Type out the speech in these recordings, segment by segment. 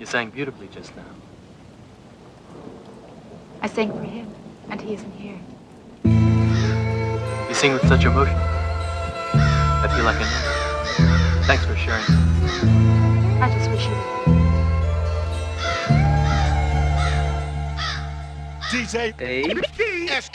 You sang beautifully just now. I sang for him, and he isn't here. You sing with such emotion. I feel like I know. Thanks for sharing. I just wish you DJ A.D.S.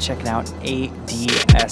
Checking out A.D.S.S.